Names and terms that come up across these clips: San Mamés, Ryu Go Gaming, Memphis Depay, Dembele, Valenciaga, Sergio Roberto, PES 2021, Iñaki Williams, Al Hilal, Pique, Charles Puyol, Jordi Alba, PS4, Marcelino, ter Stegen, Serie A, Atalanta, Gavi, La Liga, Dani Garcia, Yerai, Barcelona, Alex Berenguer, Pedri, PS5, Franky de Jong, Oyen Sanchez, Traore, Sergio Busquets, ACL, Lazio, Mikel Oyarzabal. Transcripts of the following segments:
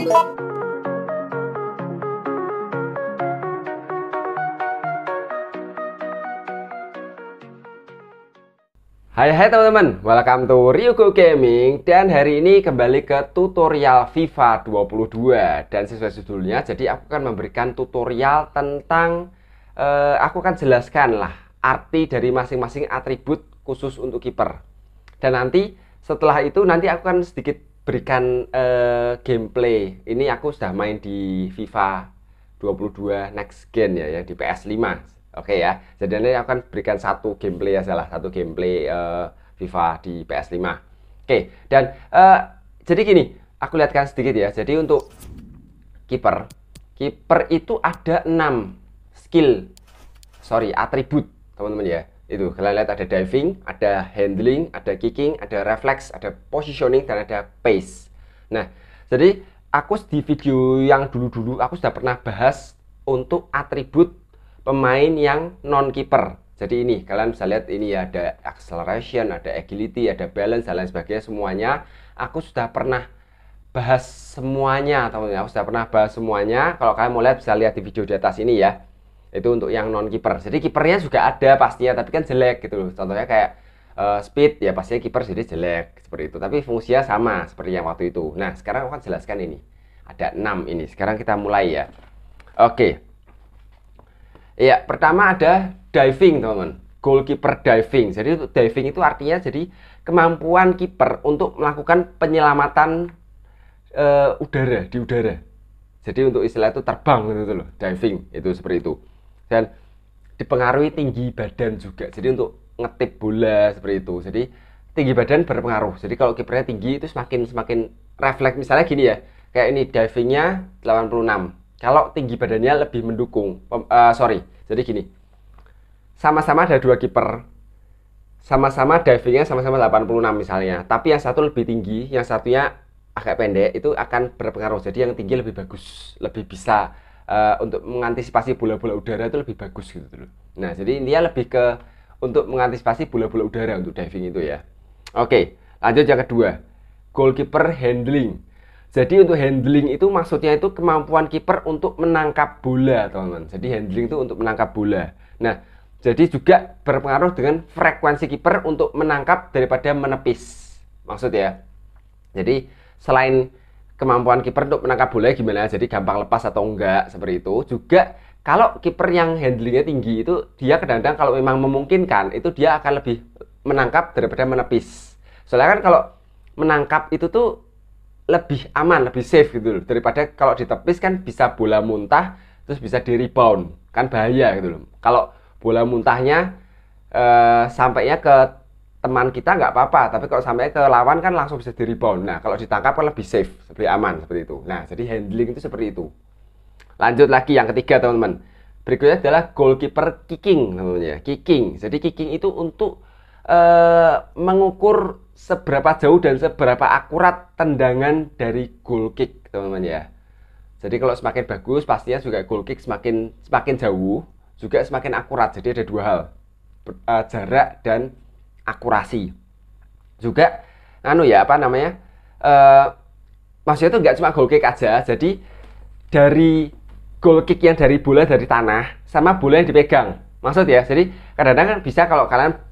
Hai teman-teman, welcome to Ryu Go Gaming. Dan hari ini kembali ke tutorial FIFA 22. Dan sesuai judulnya, jadi aku akan memberikan tutorial tentang aku akan jelaskan lah arti dari masing-masing atribut khusus untuk kiper. Dan nanti setelah itu nanti aku akan sedikit berikan gameplay. Ini aku sudah main di FIFA 22 next gen ya di PS5. Oke ya, jadi nanti aku akan berikan satu gameplay ya, salah satu gameplay FIFA di PS5. Oke, dan jadi gini, aku lihatkan sedikit ya. Jadi untuk kiper itu ada 6 skill, sorry atribut teman-teman ya. Itu kalian lihat ada diving, ada handling, ada kicking, ada reflex, ada positioning, dan ada pace. Nah, jadi aku di video yang dulu-dulu aku sudah pernah bahas untuk atribut pemain yang non kiper. Jadi ini kalian bisa lihat ini ya, ada acceleration, ada agility, ada balance, dan lain sebagainya. Semuanya aku sudah pernah bahas semuanya teman-teman. Aku sudah pernah bahas semuanya. Kalau kalian mau lihat bisa lihat di video di atas ini ya. Itu untuk yang non kiper. Jadi kipernya juga ada pastinya, tapi kan jelek gitu loh. Contohnya kayak speed ya, pastinya kiper jadi jelek seperti itu. Tapi fungsinya sama seperti yang waktu itu. Nah, sekarang aku akan jelaskan ini. Ada 6 ini. Sekarang kita mulai ya. Oke. Iya, pertama ada diving, teman-teman. Goalkeeper diving. Jadi untuk diving itu artinya jadi kemampuan kiper untuk melakukan penyelamatan udara di udara. Jadi untuk istilah itu terbang gitu loh, diving itu seperti itu. Dan dipengaruhi tinggi badan juga. Jadi untuk ngetip bola seperti itu. Jadi tinggi badan berpengaruh. Jadi kalau kipernya tinggi itu semakin refleks. Misalnya gini ya, kayak ini divingnya 86. Kalau tinggi badannya lebih mendukung, jadi gini, sama-sama ada dua kiper, sama-sama divingnya sama-sama 86 misalnya, tapi yang satu lebih tinggi, yang satunya agak pendek, itu akan berpengaruh. Jadi yang tinggi lebih bagus, lebih bisa untuk mengantisipasi bola-bola udara itu lebih bagus gitu loh. Nah, jadi intinya lebih ke untuk mengantisipasi bola-bola udara untuk diving itu ya. Oke, lanjut yang kedua, goalkeeper handling. Jadi untuk handling itu maksudnya itu kemampuan kiper untuk menangkap bola, teman-teman. Jadi handling itu untuk menangkap bola. Nah, jadi juga berpengaruh dengan frekuensi kiper untuk menangkap daripada menepis. Maksud ya. Jadi selain kemampuan kiper untuk menangkap bola gimana? Jadi gampang lepas atau enggak seperti itu. Juga kalau kiper yang handlingnya tinggi itu dia kadang-kadang kalau memang memungkinkan itu dia akan lebih menangkap daripada menepis. Soalnya kan kalau menangkap itu tuh lebih aman, lebih safe gitu loh. Daripada kalau ditepis kan bisa bola muntah terus bisa di rebound, kan bahaya gitu loh. Kalau bola muntahnya sampainya ke teman kita nggak apa-apa, tapi kalau sampai ke lawan kan langsung bisa di rebound. Nah, kalau ditangkap kan lebih safe, lebih aman seperti itu. Nah, jadi handling itu seperti itu. Lanjut lagi yang ketiga, teman-teman. Berikutnya adalah goalkeeper kicking namanya. Kicking. Jadi kicking itu untuk mengukur seberapa jauh dan seberapa akurat tendangan dari goal kick, teman-teman ya. Jadi kalau semakin bagus pastinya juga goal kick semakin jauh, juga semakin akurat. Jadi ada dua hal, jarak dan akurasi. Juga maksudnya itu nggak cuma goal kick aja. Jadi dari goal kick yang dari bola dari tanah sama bola yang dipegang. Maksud ya. Jadi kadang-kadang kan bisa kalau kalian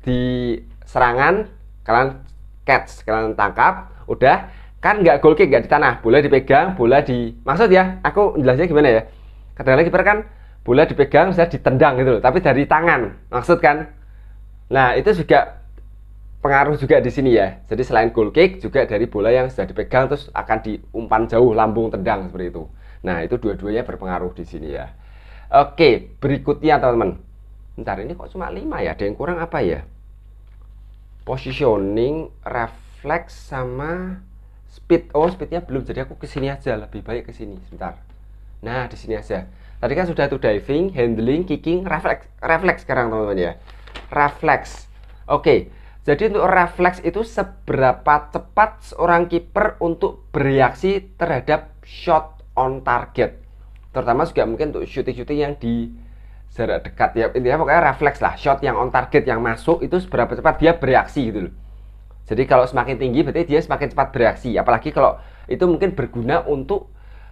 di serangan kalian tangkap, udah kan nggak goal kick, nggak di tanah, bola dipegang, bola di maksud ya, aku jelasnya gimana ya, kadang-kadang kiper kan bola dipegang, misalnya ditendang gitu loh, tapi dari tangan, maksud kan. Nah, itu juga pengaruh juga di sini ya. Jadi selain goal kick juga dari bola yang sudah dipegang terus akan diumpan jauh, lambung tendang seperti itu. Nah, itu dua-duanya berpengaruh di sini ya. Oke, berikutnya teman-teman. Bentar, ini kok cuma 5 ya, ada yang kurang apa ya? Positioning, refleks, sama speed. Oh, speednya belum, jadi aku kesini aja, lebih baik kesini sebentar. Nah, di sini aja. Tadi kan sudah tuh diving, handling, kicking, refleks sekarang teman-teman ya. Refleks. Oke, jadi untuk refleks itu seberapa cepat seorang kiper untuk bereaksi terhadap shot on target. Terutama juga mungkin untuk shooting-shooting yang di jarak dekat ya, intinya pokoknya refleks lah, shot yang on target yang masuk itu seberapa cepat dia bereaksi gitu loh. Jadi kalau semakin tinggi berarti dia semakin cepat bereaksi. Apalagi kalau itu mungkin berguna untuk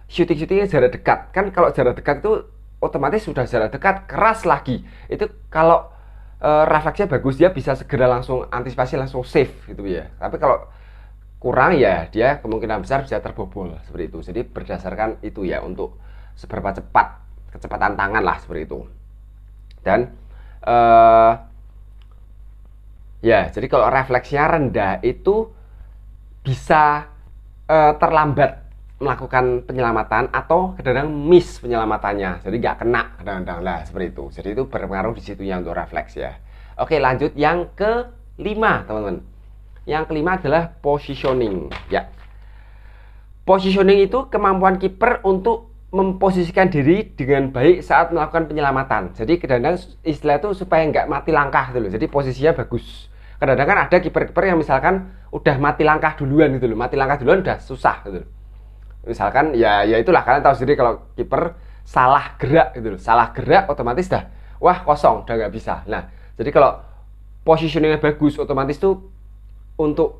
shooting-shootingnya jarak dekat. Kan kalau jarak dekat itu otomatis sudah jarak dekat, keras lagi. Itu kalau refleksnya bagus, dia bisa segera langsung antisipasi, langsung save gitu ya. Tapi kalau kurang ya dia kemungkinan besar bisa terbobol seperti itu. Jadi berdasarkan itu ya untuk seberapa cepat, kecepatan tangan lah seperti itu. Dan ya, jadi kalau refleksnya rendah itu bisa terlambat melakukan penyelamatan atau kadang-kadang miss penyelamatannya. Jadi nggak kena kadang-kadang lah seperti itu. Jadi itu berpengaruh di situnya untuk refleks ya. Oke, lanjut yang kelima, teman-teman. Yang kelima adalah positioning ya. Positioning itu kemampuan kiper untuk memposisikan diri dengan baik saat melakukan penyelamatan. Jadi kadang-kadang istilah itu supaya nggak mati langkah gitu loh. Jadi posisinya bagus. Kadang-kadang kan ada kiper-kiper yang misalkan udah mati langkah duluan gitu loh. Mati langkah duluan udah susah gitu loh. Misalkan ya itulah, kalian tahu sendiri kalau kiper salah gerak gitu loh. Salah gerak otomatis dah wah kosong, udah nggak bisa. Nah, jadi kalau positioningnya bagus otomatis tuh untuk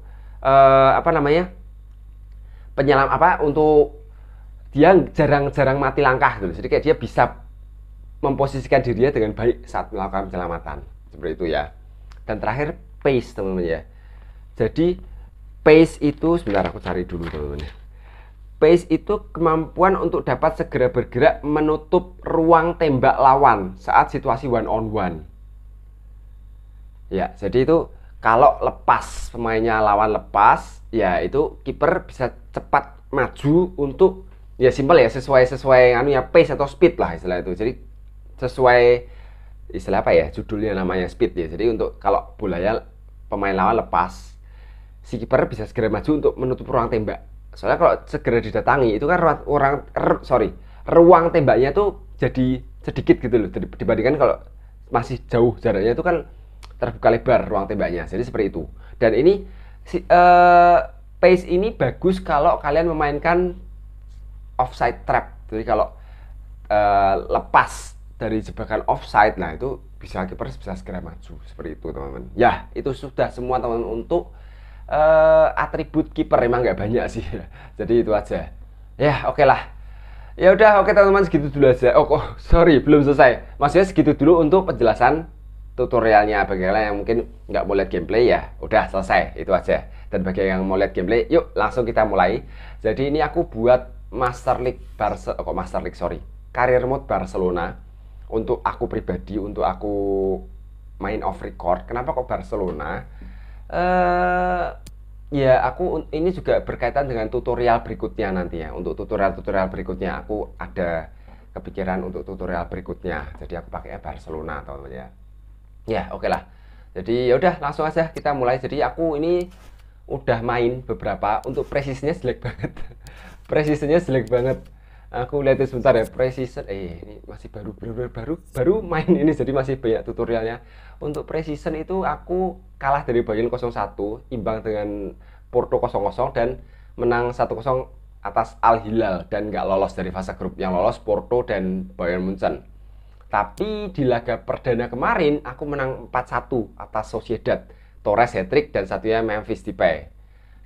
untuk dia jarang-jarang mati langkah gitu. Jadi kayak dia bisa memposisikan dirinya dengan baik saat melakukan penyelamatan seperti itu ya. Dan terakhir pace, teman-teman ya. Jadi pace itu, sebentar aku cari dulu, teman-teman. Pace itu kemampuan untuk dapat segera bergerak menutup ruang tembak lawan saat situasi one on one. Ya, jadi itu kalau lepas pemainnya, lawan lepas ya, itu kiper bisa cepat maju untuk ya simpel ya, sesuai anunya pace atau speed lah istilah itu. Jadi sesuai istilah apa ya, judulnya namanya speed ya. Jadi untuk kalau bolanya pemain lawan lepas, si kiper bisa segera maju untuk menutup ruang tembak. Soalnya kalau segera didatangi itu kan ruang tembaknya tuh jadi sedikit gitu loh, dibandingkan kalau masih jauh jaraknya itu kan terbuka lebar ruang tembaknya. Jadi seperti itu. Dan ini pace ini bagus kalau kalian memainkan offside trap. Jadi kalau lepas dari jebakan offside, nah itu bisa kiper bisa segera maju seperti itu, teman-teman. Ya, itu sudah semua, teman-teman, untuk atribut kiper. Emang nggak banyak sih. Jadi itu aja. Ya, oke lah. Ya udah, oke, teman-teman, segitu dulu aja. Oh, sorry, belum selesai. Maksudnya segitu dulu untuk penjelasan tutorialnya. Bagi kalian yang mungkin nggak mau lihat gameplay ya udah selesai, itu aja. Dan bagi yang mau lihat gameplay, yuk langsung kita mulai. Jadi ini aku buat Career Mode Barcelona untuk aku pribadi, untuk aku main off record. Kenapa kok Barcelona? Ya aku ini juga berkaitan dengan tutorial berikutnya nanti ya. Untuk tutorial-tutorial berikutnya aku ada kepikiran untuk tutorial berikutnya. Jadi aku pakainya Barcelona, teman-teman ya. Ya, oke lah. Jadi ya udah langsung aja kita mulai. Jadi aku ini udah main beberapa. Untuk presisinya jelek banget. Precisionnya jelek banget. Aku lihat sebentar ya, precision. Ini masih baru main ini, jadi masih banyak tutorialnya. Untuk precision itu aku kalah dari Bayern 0-1, imbang dengan Porto 0-0 dan menang 1-0 atas Al Hilal, dan nggak lolos dari fase grup. Yang lolos Porto dan Bayern Munchen. Tapi di laga perdana kemarin aku menang 4-1 atas Sociedad. Torres hat-trick dan satunya Memphis Depay.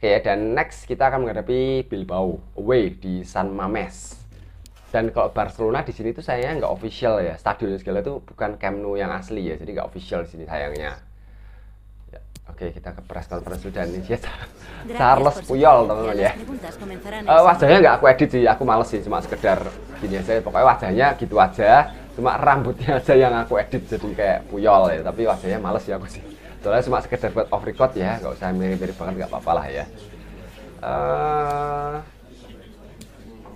Oke, dan next kita akan menghadapi Bilbao away di San Mamés. Dan kalau Barcelona di sini tuh sayangnya nggak official ya, stadionnya segala itu bukan Camp Nou yang asli ya, jadi nggak official di sini sayangnya. Ya, oke, kita ke press conference dulu, dan ya, Charles Puyol, teman-teman ya. Wajahnya nggak aku edit sih, aku males sih, cuma sekedar gini aja. Pokoknya wajahnya gitu aja, cuma rambutnya aja yang aku edit jadi kayak Puyol ya, tapi wajahnya males ya aku sih. Soalnya cuma sekedar buat off record ya, nggak usah mirip-mirip banget, nggak apa-apa lah ya.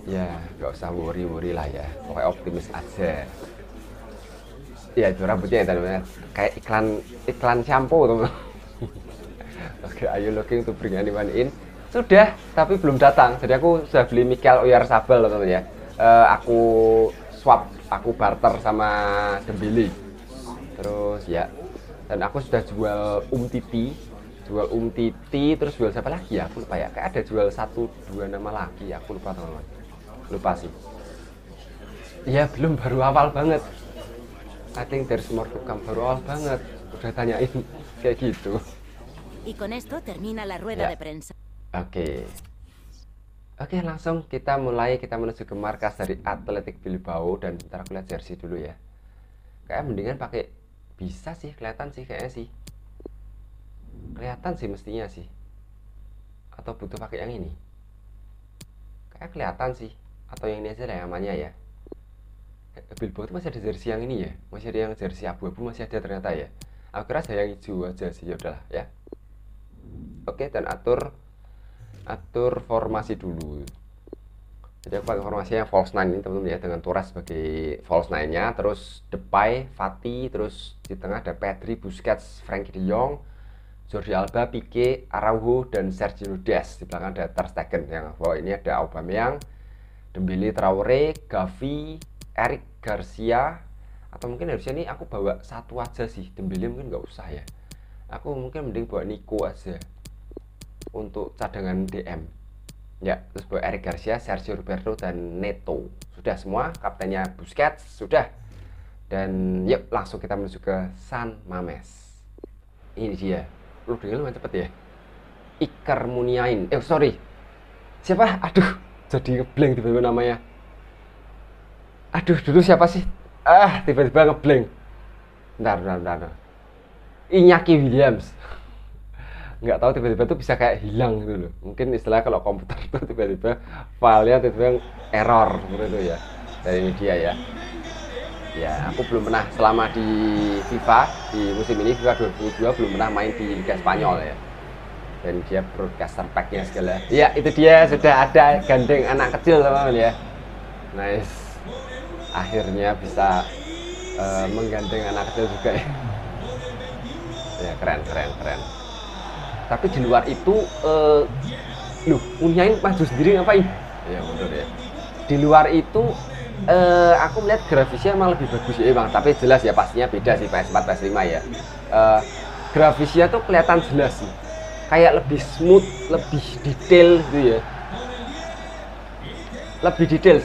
Ya, nggak usah worry-worry lah ya, pokoknya optimis aja. Ya, itu rambutnya ya, teman-teman, kayak iklan shampoo, teman-teman. Oke, ayo looking to bring anyone in. Sudah, tapi belum datang. Jadi aku sudah beli Mikel Oyarzabal, teman-teman ya. Aku swap, aku barter sama Dembele. Terus ya, dan aku sudah jual Umtiti, terus jual siapa lagi ya, aku lupa ya. Kayak ada jual 1-2 nama lagi, aku lupa, teman-teman. Lupa sih. Iya, belum, baru awal banget. I think there's more to come, baru awal banget. Udah tanyain kayak gitu. Y con esto termina la rueda de prensa. Oke, langsung kita mulai. Kita menuju ke markas dari Athletic Bilbao. Dan bentar aku lihat jersey dulu ya. Kayak mendingan pakai, bisa sih, kelihatan sih kayaknya sih. Kelihatan sih mestinya sih. Atau butuh pakai yang ini. Kayak kelihatan sih. Atau yang ini aja lah yang amannya ya. Bilbao itu masih ada jersey yang ini ya. Masih ada yang jersey abu-abu masih ada ternyata ya. Aku rasa yang hijau aja sih, yaudahlah ya. Oke, dan atur formasi dulu. Jadi aku pakai formasi yang false nine ini teman-teman ya, dengan Torres sebagai false nine-nya, terus Depay, Fati, terus di tengah ada Pedri, Busquets, Franky de Jong, Jordi Alba, Pique, Araujo, dan Sergio Des. Di belakang ada Ter Stegen yang bawa ini ada Aubameyang, Dembele, Traore, Gavi, Eric Garcia, atau mungkin harusnya ini aku bawa satu aja sih, Dembele mungkin nggak usah ya. Aku mungkin mending bawa Nico aja untuk cadangan DM ya, terus buat Eric Garcia, Sergio Roberto, dan Neto. Sudah semua, kaptennya Busquets, sudah. Dan yuk langsung kita menuju ke San Mamés. Ini dia, lu dengar lumayan cepet ya. Iker Muniain, sorry siapa? Aduh, jadi ngeblank tiba-tiba namanya. Aduh, dulu siapa sih? Tiba-tiba ngeblank. Bentar. Iñaki Williams. Nggak tahu tiba-tiba tuh bisa kayak hilang gitu loh. Mungkin istilahnya kalau komputer tuh tiba-tiba filenya tiba-tiba error gitu ya. Dari media ya. Ya, aku belum pernah selama di FIFA, di musim ini FIFA 22 belum pernah main di Liga Spanyol ya. Dan dia broadcaster pack-nya segala. Ya, itu dia sudah ada gandeng anak kecil teman-teman ya. Nice. Akhirnya bisa menggandeng anak kecil juga ya. Ya, keren. Tapi di luar itu Muniain maju sendiri ngapain? Ya mundur ya. Di luar itu aku melihat grafisnya emang lebih bagus ya bang. Tapi jelas ya pastinya beda sih PS4 PS5 ya. Grafisnya tuh kelihatan jelas sih. Kayak lebih smooth, lebih detail gitu ya. Lebih detail,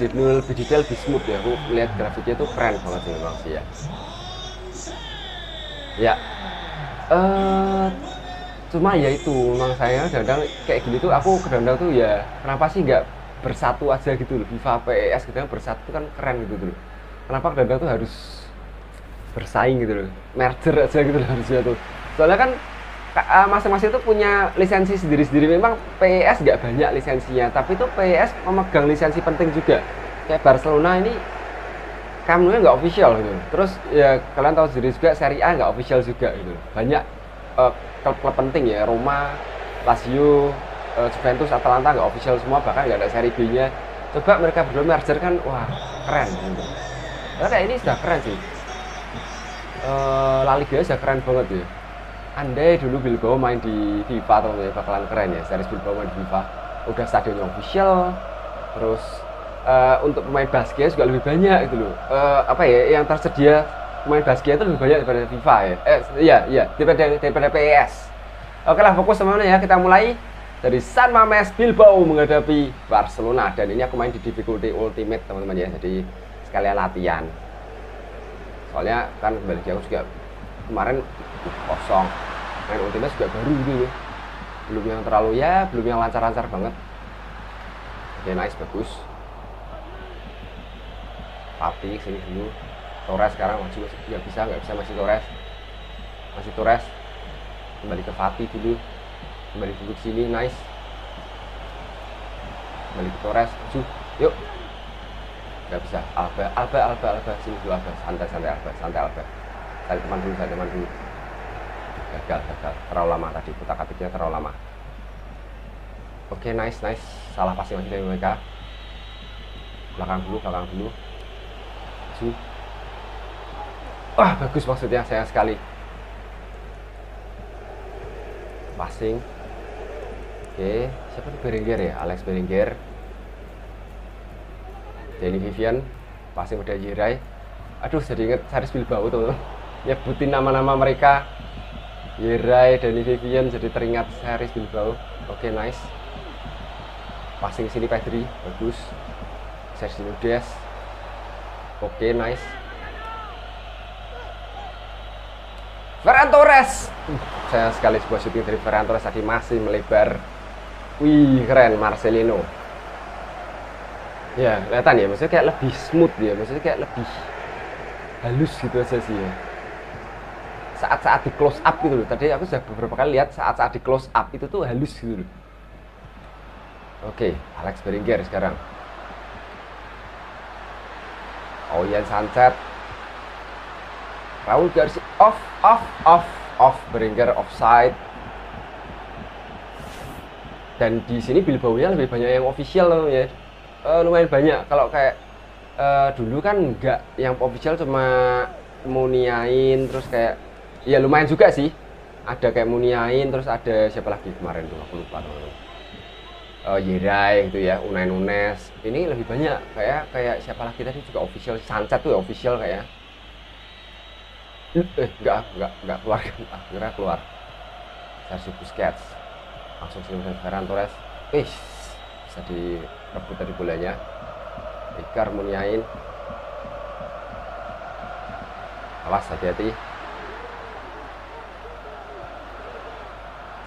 lebih smooth ya. Aku melihat grafiknya tuh keren banget sih bang sih ya. Ya. Cuma ya itu, memang saya kadang kayak gini tuh, aku kadang tuh ya kenapa sih nggak bersatu aja gitu loh, FIFA, PES gitu kan bersatu tuh kan keren gitu loh. Kenapa kadang tuh harus bersaing gitu loh, merger aja gitu loh harusnya tuh. Soalnya kan masing-masing tuh punya lisensi sendiri-sendiri, memang PES nggak banyak lisensinya, tapi tuh PES memegang lisensi penting juga. Kayak Barcelona ini, Camp Nou nggak official gitu loh. Terus ya kalian tahu sendiri juga, Serie A nggak official juga gitu loh. Banyak klub-klub penting ya, Roma, Lazio, Juventus, Atalanta nggak official semua, bahkan nggak ada seri B-nya. Coba mereka berdua merger kan, wah keren gitu. Nah, kayak ini sudah keren sih. La Liga sudah keren banget ya. Andai dulu Bilbao main di FIFA atau bakalan keren ya, series Bilbao main di FIFA. Udah stadionnya official, terus untuk pemain basket juga lebih banyak gitu loh. Yang tersedia main basket itu lebih banyak daripada FIFA ya. Daripada PES. Oke lah, fokus semuanya ya. Kita mulai dari San Mamés Bilbao menghadapi Barcelona. Dan ini aku main di difficulty ultimate teman-teman ya. Jadi sekalian latihan. Soalnya kan kembali aku juga kemarin kosong. Main ultimate juga baru gitu. Belum yang terlalu ya, belum yang lancar-lancar banget. Oke, nice, bagus. Tapi sini dulu. Torres sekarang masih nggak bisa masih Torres. Kembali ke Fati dulu. Kembali duduk sini, nice. Kembali ke Torres, yuk. Nggak bisa, Alba, sini dulu Alba, santai Alba. Cari teman dulu. Gagal, terlalu lama tadi, putak-atiknya terlalu lama. Oke, nice. Salah pasti masih dari mereka. Belakang dulu. Wah, bagus, maksudnya sayang sekali. Passing. Oke, siapa tuh Berenguer ya? Alex Berenguer. Dani Vivian. Passing pada Yerai. Aduh, jadi inget Charles Puyol tuh. Nyebutin nama-nama mereka. Yerai, Dani Vivian, jadi teringat Charles Puyol. Oke, nice. Passing sini Pedri, bagus. Sergio Des. Oke, nice. Ferran Torres sayang sekali sebuah shooting dari Ferran Torres tadi masih melebar. Wih, keren Marcelino. Ya, kelihatan ya, maksudnya kayak lebih smooth ya, maksudnya kayak lebih halus gitu aja sih ya. Saat-saat di close up gitu loh. Tadi aku sudah beberapa kali lihat saat-saat di close up itu tuh halus gitu loh. Oke, Alex Berenguer sekarang. Oyen Sanchez, Raul Garcia, off, Berenguer offside. Dan di sini Bilbao-nya lebih banyak yang official ya, lumayan banyak. Kalau kayak dulu kan nggak, yang official cuma Muniain, terus kayak ya lumayan juga sih, ada kayak Muniain, terus ada siapa lagi kemarin tuh aku lupa, Yerai gitu ya, Unes. Ini lebih banyak kayak siapa lagi tadi juga official, Sanchez tuh ya official kayak. Enggak keluar, akhirnya keluar Sergio Busquets. Langsung siluman Ferran Torres. Bisa direbut tadi bolanya. Iker Muniain. Awas, hati-hati.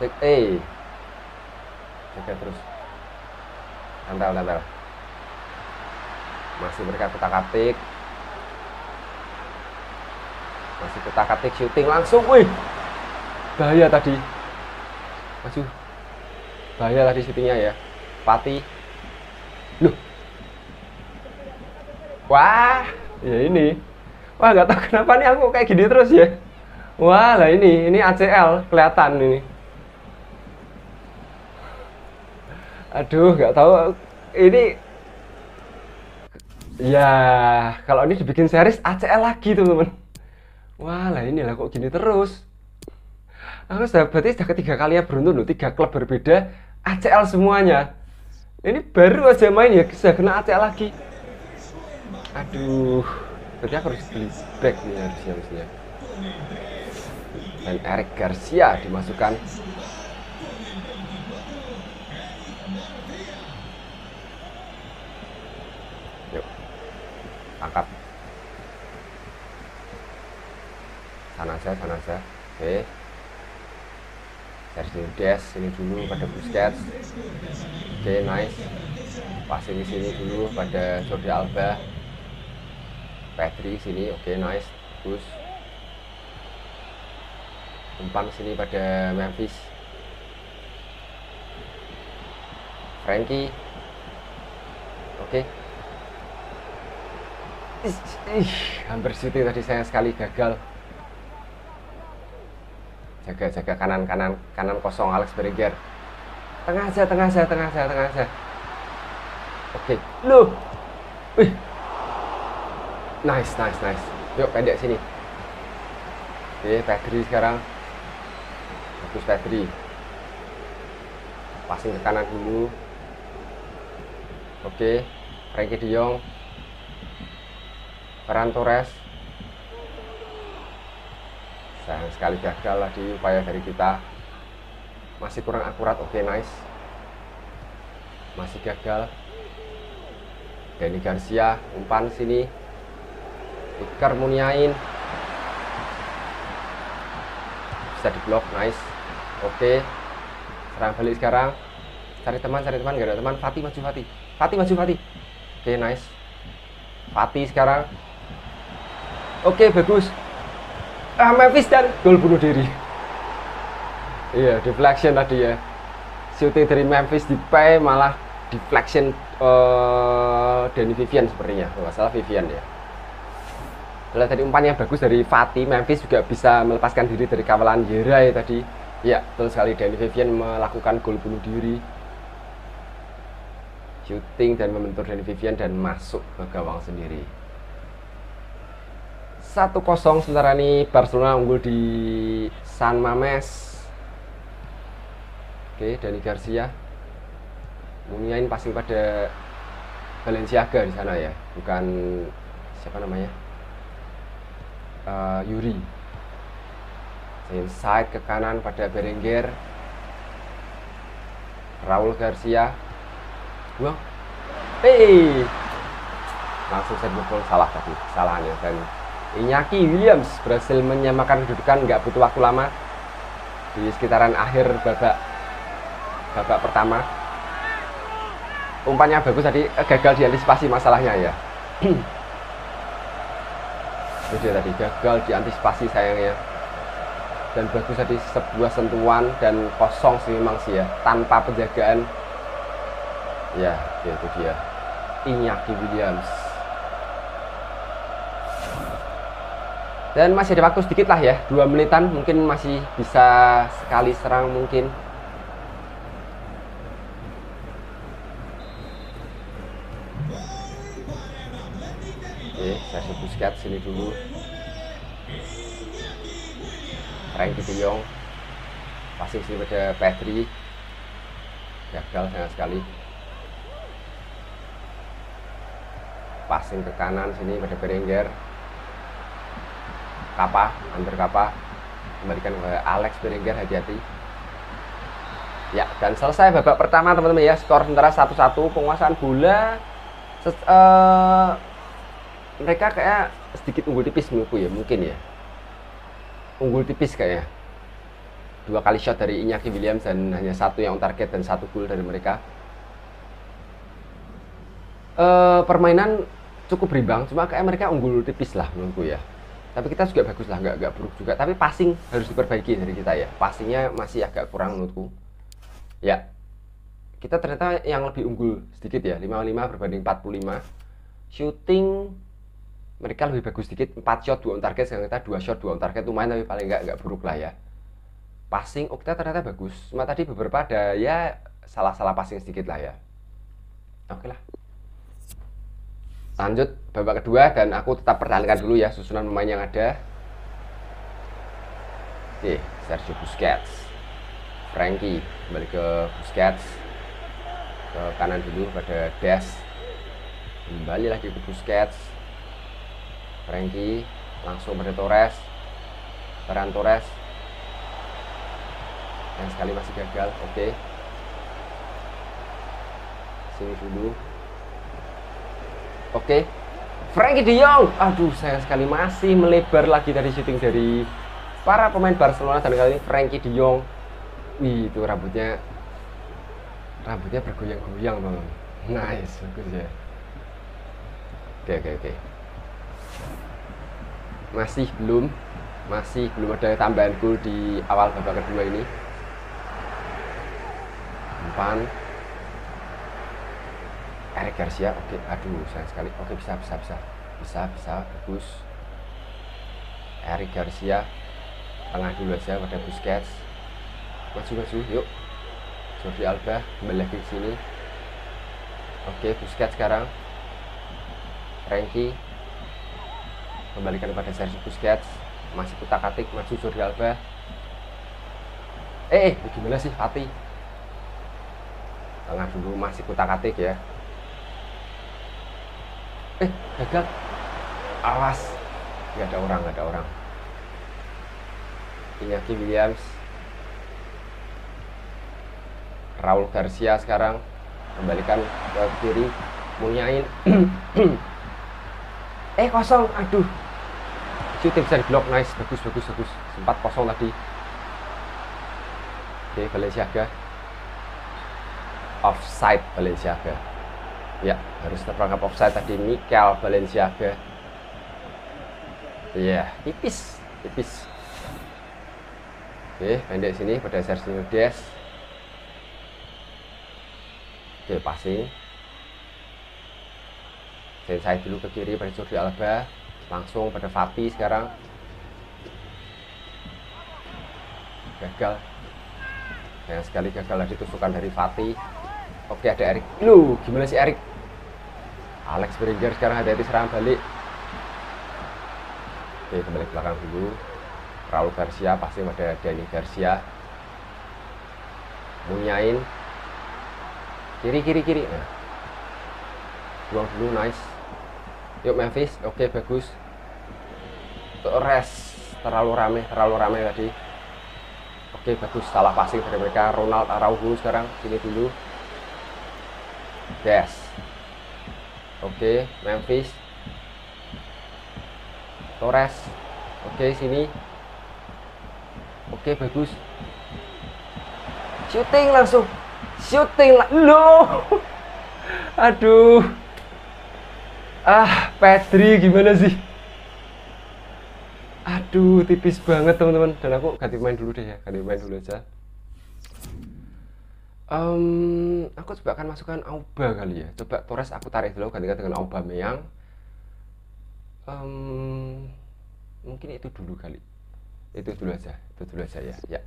Cek, cek terus. Tandal. Masih mereka kutak-atik. Masih kutak-atik syuting langsung, wih. Bahaya tadi. Maju. Bahaya tadi syutingnya ya. Pati. Loh. Wah, ya ini. Wah, nggak tahu kenapa nih aku kayak gini terus ya. Wah, lah ini ACL kelihatan ini. Aduh, nggak tahu ini. Ya, kalau ini dibikin series ACL lagi, teman-teman. Wah, lah inilah kok gini terus. Aku berarti sudah ketiga kali ya beruntun loh, 3 klub berbeda ACL semuanya. Ini baru aja main ya sudah kena ACL lagi. Aduh. Berarti aku harus beli back nih harusnya. Dan Eric Garcia dimasukkan. Yuk, angkat. Sana saya. Oke. Sergio Des ini dulu pada Busquets. Oke, nice. Passing di sini dulu pada Jordi Alba. Pedri sini, oke, nice. Terus umpan sini pada Memphis. Franky. Oke. Hampir syuting tadi, sayang sekali gagal. Jaga kanan kosong Alex Berenguer. Tengah aja. Oke. Loh. Wih. Nice. Yuk, pendek sini. Oke, Pedri sekarang. Bagus Pedri. Passing ke kanan dulu. Oke, Franky de Jong. Ferran Torres. Sayang sekali gagal lah di upaya dari kita. Masih kurang akurat. Oke, nice. Masih gagal. Dani Garcia, umpan sini. Iker Muniain bisa diblok, nice. Oke, serang balik sekarang. Cari teman, nggak ada teman. Fatih maju. Oke, nice. Fatih sekarang. Oke, bagus. Memphis dan gol bunuh diri. Iya, deflection tadi ya. Shooting dari Memphis Depay malah deflection Dani Vivian sepertinya. Nggak salah Vivian ya. Kalau tadi umpannya bagus dari Fatih, Memphis juga bisa melepaskan diri dari kawalan Yerai tadi. Ya, betul sekali, Dani Vivian melakukan gol bunuh diri. Shooting dan membentur Dani Vivian dan masuk ke gawang sendiri. 1-0 sementara ini Barcelona unggul di San Mamés. Oke, Dani Garcia. Muniain passing pada Valenciaga di sana ya, bukan siapa namanya? Yuri. Inside ke kanan pada Berenguer. Raul Garcia. Buang. Langsung set gol salah tadi. Kesalahannya dan Iñaki Williams berhasil menyamakan kedudukan, nggak butuh waktu lama. di sekitaran akhir babak pertama. Umpannya bagus tadi, gagal diantisipasi masalahnya ya. Itu dia tadi, gagal diantisipasi sayangnya. Dan bagus tadi sebuah sentuhan dan kosong sih memang sih ya, tanpa penjagaan. Ya, itu dia Iñaki Williams. Dan masih ada waktu sedikit lah ya, 2 menitan mungkin masih bisa sekali serang mungkin. Oke, Sergio Busquets sini dulu. Franky de Jong passing sini pada Pedri, gagal sangat sekali. Passing ke kanan sini pada Berenguer. Kapa, antar Kapa, kembalikan ke Alex Berenguer, hati-hati. Ya, dan selesai babak pertama teman-teman ya, skor sementara 1-1, penguasaan bola. Mereka kayak sedikit unggul tipis menurutku ya, mungkin ya. Unggul tipis kayaknya. 2 kali shot dari Iñaki Williams dan hanya 1 yang on target dan 1 gol dari mereka. Permainan cukup berimbang, cuma kayak mereka unggul tipis lah menurutku ya. Tapi kita juga bagus lah, nggak buruk juga. Tapi passing harus diperbaiki dari kita ya. Passingnya masih agak kurang menurutku. Ya, kita ternyata yang lebih unggul sedikit ya, 55 berbanding 45. Shooting mereka lebih bagus sedikit, 4 shot 2 on target, sekarang kita 2 shot 2 on target. Lumayan tapi paling nggak buruk lah ya. Passing, oh kita ternyata bagus. Cuma tadi beberapa ada ya salah-salah passing sedikit lah ya. Oke lah. Lanjut babak kedua dan aku tetap pertahankan dulu ya susunan pemain yang ada. Oke, Sergio Busquets, Franky kembali ke Busquets, ke kanan dulu pada Des, kembali lagi ke Busquets, Franky langsung pada Torres, Ferran Torres yang sekali masih gagal. Oke, sini dulu. Oke, Franky de Jong. Aduh, sayang sekali masih melebar lagi dari shooting dari para pemain Barcelona. Dan kali ini Franky de Jong. Wih, itu rambutnya bergoyang-goyang bang. Nice, bagus ya. Oke. Masih belum ada tambahan gol di awal babak kedua ini. Umpan Eric Garcia, oke, aduh sayang sekali. Oke, bisa, bagus. Eric Garcia, tengah dulu aja pada Busquets. Maju, yuk. Jordi Alba, kembali lagi ke sini. Oke, Busquets sekarang. Franky, kembalikan pada Sergio Busquets. Masih kutak-atik, maju Jordi Alba. Gimana sih, hati? Tengah dulu, masih kutak-atik ya. Gagal. Awas, nggak ada orang. Iñaki Williams, Raul Garcia sekarang kembalikan ke kiri, Muniain. Kosong, aduh. Shooting bisa di blok, nice, bagus. Sempat kosong tadi. Oke, Valenciaga. Offside Valenciaga. Ya, harus terperangkap offside tadi Mikel Valenciaga. Ya, tipis. Oke, pendek sini pada Sergio Des. Oke, passing. Saya dulu ke kiri pada Jordi Alba, langsung pada Fati sekarang. Gagal. Sayang sekali gagal lagi tusukan dari Fati. Oke, ada Eric. Lu gimana sih Eric? Alex Berenguer sekarang hati-hati serangan balik. Oke, kembali ke belakang dulu. Raul Garcia pasti pada Dani Garcia. Muniain. Kiri. Nah. Buang dulu, nice. Yuk Memphis. Oke, bagus. Torres terlalu ramai tadi. Oke, bagus. Salah passing dari mereka. Ronald Araujo sekarang sini dulu. Yes. Oke, Memphis. Torres. Oke, sini. Oke, bagus. Shooting langsung. Shooting lah. No. Aduh. Ah, Pedri gimana sih? Aduh, tipis banget teman-teman. Dan aku ganti main dulu deh ya. Ganti main dulu aja. Aku coba akan masukkan Auba kali ya. Coba Torres aku tarik dulu, gantikan dengan Aubameyang. Mungkin itu dulu kali. Itu dulu aja. Itu dulu aja ya. Ya.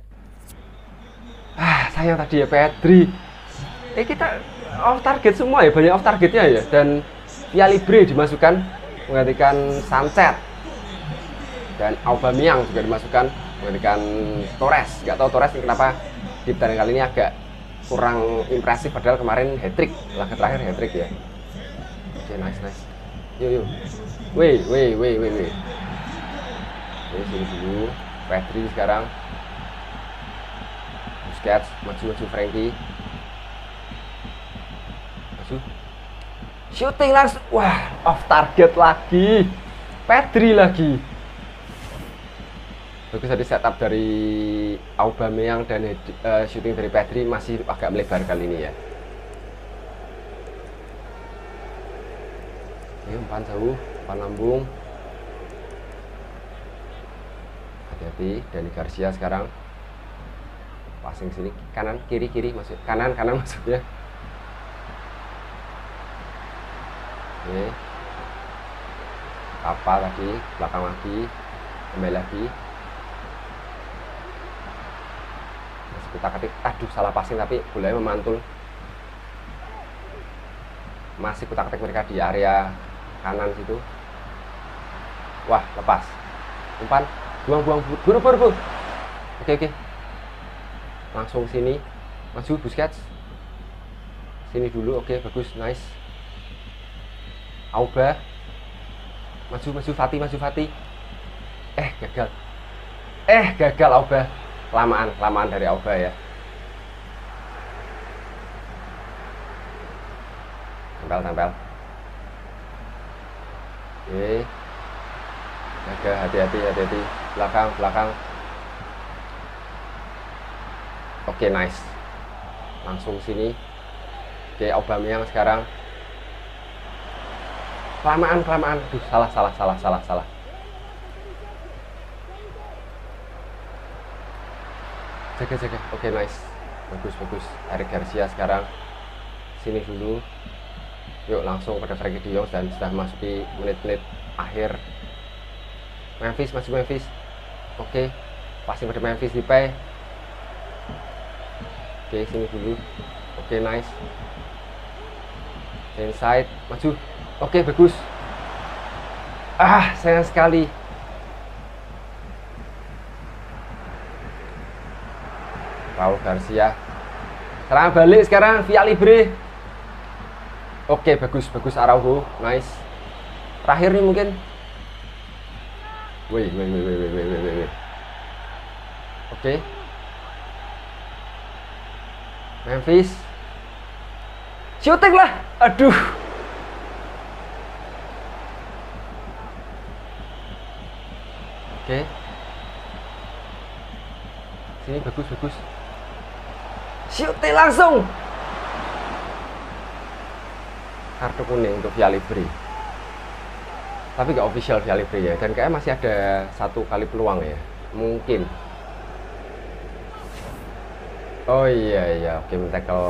Ah, sayang tadi ya Pedri. Kita off target semua ya. Banyak off targetnya ya. Dan Valibri dimasukkan menggantikan Sanchez. Dan Aubameyang juga dimasukkan menggantikan Torres. Gak tau Torres kenapa di pertandingan kali ini agak kurang impresif, padahal kemarin hat-trick, laga terakhir hat-trick ya. Oke, nice, nice. Yuk, yuk. Wih. Oke, sini dulu. Pedri sekarang. Busquets, maju-maju Franky. Maju. Shooting langsung. Wah, off target lagi. Pedri lagi. Bagus tadi setup dari Aubameyang dan shooting dari Pedri masih agak melebar kali ini ya. Ini umpan jauh, umpan lambung. Hati-hati, Dani Garcia sekarang. Passing sini, kanan, kiri, kiri, masuk kanan, kanan maksudnya. Oke. Kapal lagi, belakang lagi, kembali lagi. Kita ketik, aduh salah passing tapi boleh memantul. Masih kutak ketik mereka di area kanan situ. Wah, lepas. Umpan, buang-buang, buru-buru. Oke. Langsung sini. Maju Busquets. Sini dulu, oke, bagus, nice. Auba. Maju Fatih. Gagal Auba. Lamaan dari Auba ya. Tempel. Oke. Jaga, hati-hati. Belakang. Oke, nice. Langsung sini. Oke, Aubameyang sekarang. Lamaan. Duh, salah. Jaga. Oke, nice. Bagus. Eric Garcia sekarang. Sini dulu. Yuk, langsung pada Franky de Jong dan sudah masuk di menit-menit akhir. Memphis. Oke. Pasti pada Memphis Depay. Oke, sini dulu. Oke, nice. Inside, maju. Oke, bagus. Ah, sayang sekali. Raul Garcia. Serangan balik sekarang Valibri. Oke, bagus Araujo. Nice. Terakhir nih mungkin. Wih. Oke. Memphis. Shooting lah. Aduh. Oke. Sini bagus. Shooting langsung. Kartu kuning untuk Valibri. Tapi nggak official Valibri ya. Dan kayaknya masih ada satu kali peluang ya. Mungkin. Oh iya. Oke, mentekel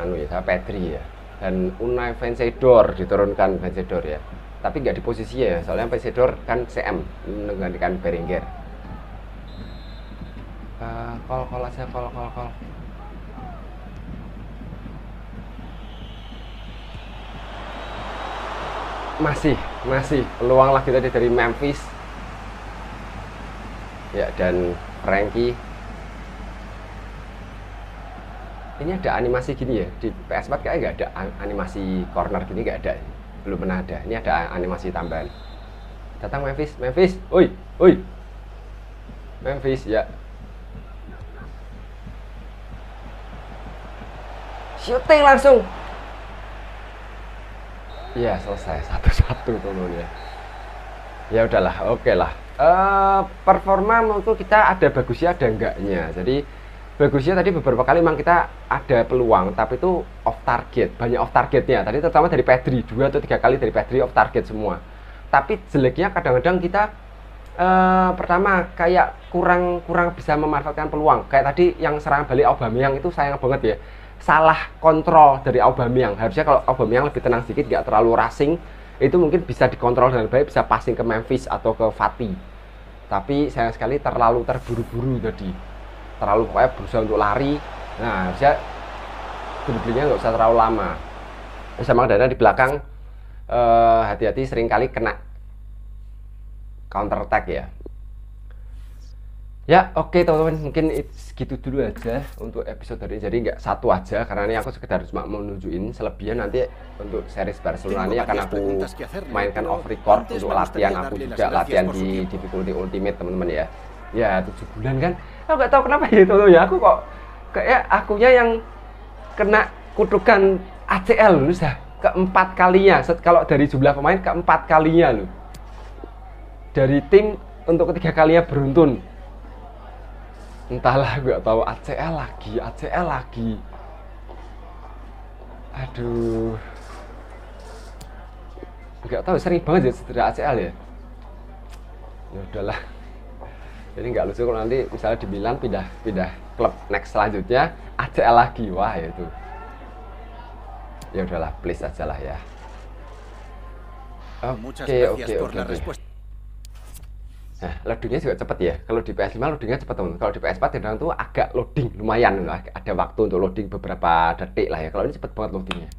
anu ya, sama Pedri ya. Dan Unai Vencedor diturunkan Vencedor ya. Tapi nggak di posisinya ya. Soalnya Vencedor kan CM menggantikan Berenguer. Call aja. Masih peluang lagi tadi dari Memphis ya dan Franky. Ini ada animasi gini ya di PS5, kayaknya nggak ada animasi corner gini, nggak ada, belum pernah ada. Ini ada animasi tambahan. Datang Memphis. Oi Memphis ya. Shooting langsung. Iya, selesai 1-1 teman-teman ya. Ya udahlah, oke lah. Performa menurutku kita ada bagusnya ada enggaknya. Jadi bagusnya tadi beberapa kali memang kita ada peluang, tapi itu off target, banyak off targetnya. Tadi terutama dari Pedri, 2 atau 3 kali dari Pedri off target semua. Tapi jeleknya kadang-kadang kita pertama kayak kurang bisa memanfaatkan peluang. Kayak tadi yang serangan balik Aubameyang itu sayang banget ya. Salah kontrol dari Aubameyang. Harusnya kalau Aubameyang lebih tenang sedikit, nggak terlalu rushing, itu mungkin bisa dikontrol dengan baik, bisa passing ke Memphis atau ke Fatih. Tapi sayang sekali terlalu terburu-buru tadi. Terlalu pokoknya berusaha untuk lari. Nah, harusnya dribblingnya nggak usah terlalu lama. Sama Dana di belakang, hati-hati seringkali kena counter attack ya. Ya, oke teman-teman, mungkin segitu dulu aja untuk episode hari ini. Jadi nggak satu aja, karena ini aku sekedar cuma mau nunjukin. Selebihnya nanti untuk series Barcelona ini akan aku mainkan off record untuk latihan. Aku juga latihan di difficulty ultimate teman-teman ya. Ya, 7 bulan kan. Aku nggak tahu kenapa ya, teman-teman ya. Aku kok kayak akunya yang kena kutukan ACL loh, sudah keempat kalinya. Kalau dari jumlah pemain keempat kalinya loh. Dari tim untuk ketiga kalinya beruntun. Entahlah, gue nggak tahu, ACL lagi. Aduh. Nggak tahu, sering banget ya cedera ACL ya. Ya udahlah. Jadi nggak lucu kalau nanti misalnya di Milan pindah klub next selanjutnya ACL lagi, wah itu. Ya udahlah, please aja lah ya. Oke. Nah, loadingnya juga cepet ya. Kalau di PS5 loadingnya cepet teman. Kalau di PS4 kadang tuh agak loading lumayan lah, ada waktu untuk loading beberapa detik lah ya. Kalau ini cepet banget loadingnya.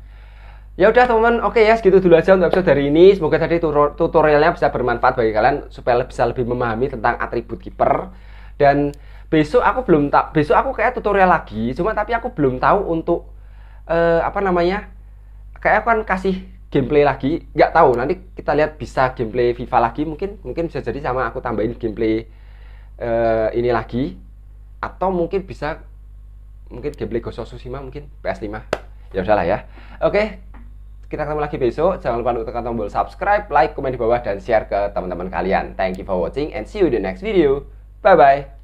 Ya udah teman-teman, oke ya, segitu dulu aja untuk episode hari ini. Semoga tadi tutorialnya bisa bermanfaat bagi kalian supaya bisa lebih memahami tentang atribut kiper. Dan besok aku kayak tutorial lagi, cuma tapi aku belum tahu untuk apa namanya? Kayak aku kan kasih gameplay lagi, nggak tahu. Nanti kita lihat bisa gameplay FIFA lagi mungkin bisa jadi sama aku tambahin gameplay ini lagi, atau mungkin bisa gameplay Ghost of Tsushima mungkin PS5. Ya udahlah ya. Oke. Kita ketemu lagi besok. Jangan lupa untuk tekan tombol subscribe, like, komen di bawah, dan share ke teman-teman kalian. Thank you for watching and see you in the next video. Bye-bye.